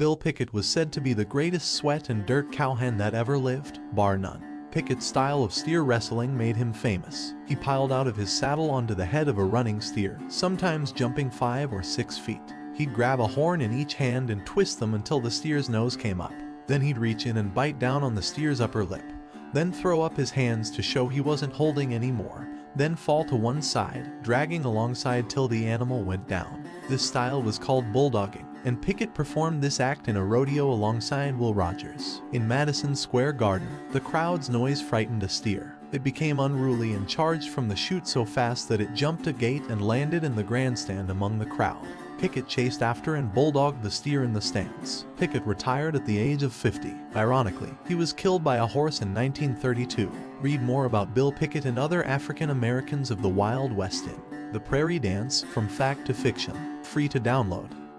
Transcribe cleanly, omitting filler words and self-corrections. Bill Pickett was said to be the greatest sweat and dirt cowhand that ever lived, bar none. Pickett's style of steer wrestling made him famous. He piled out of his saddle onto the head of a running steer, sometimes jumping 5 or 6 feet. He'd grab a horn in each hand and twist them until the steer's nose came up. Then he'd reach in and bite down on the steer's upper lip, then throw up his hands to show he wasn't holding anymore, then fall to one side, dragging alongside till the animal went down. This style was called bulldogging, and Pickett performed this act in a rodeo alongside Will Rogers. In Madison Square Garden, the crowd's noise frightened a steer. It became unruly and charged from the chute so fast that it jumped a gate and landed in the grandstand among the crowd. Pickett chased after and bulldogged the steer in the stands. Pickett retired at the age of 50. Ironically, he was killed by a horse in 1932. Read more about Bill Pickett and other African Americans of the Wild West in The Prairie Dance, From Fact to Fiction. Free to download.